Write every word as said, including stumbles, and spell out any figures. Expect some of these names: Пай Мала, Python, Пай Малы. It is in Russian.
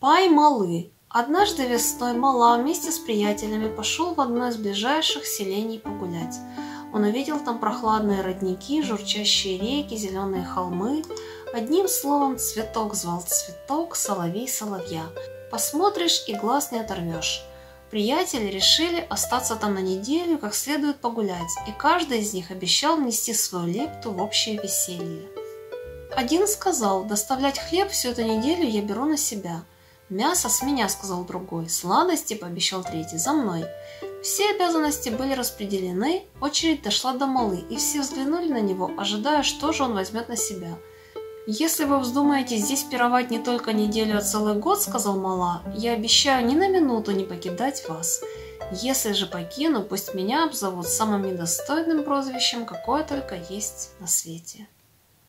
Пай Малы. Однажды весной Мала вместе с приятелями пошел в одно из ближайших селений погулять. Он увидел там прохладные родники, журчащие реки, зеленые холмы. Одним словом, цветок звал цветок, соловей соловья. Посмотришь и глаз не оторвешь. Приятели решили остаться там на неделю, как следует погулять, и каждый из них обещал внести свою лепту в общее веселье. Один сказал: доставлять хлеб всю эту неделю я беру на себя. «Мясо с меня», — сказал другой. «Сладости», — пообещал третий, — «за мной». Все обязанности были распределены, очередь дошла до Малы, и все взглянули на него, ожидая, что же он возьмет на себя. «Если вы вздумаете здесь пировать не только неделю, а целый год, — сказал Мала, — я обещаю ни на минуту не покидать вас. Если же покину, пусть меня обзовут самым недостойным прозвищем, какое только есть на свете».